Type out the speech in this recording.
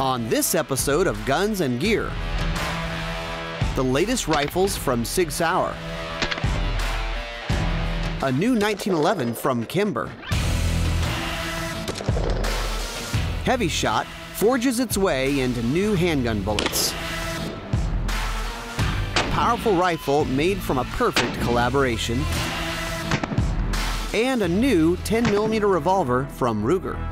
on this episode of Guns and Gear. The latest rifles from Sig Sauer. A new 1911 from Kimber. Heavy Shot forges its way into new handgun bullets. Powerful rifle made from a perfect collaboration. And a new 10mm revolver from Ruger.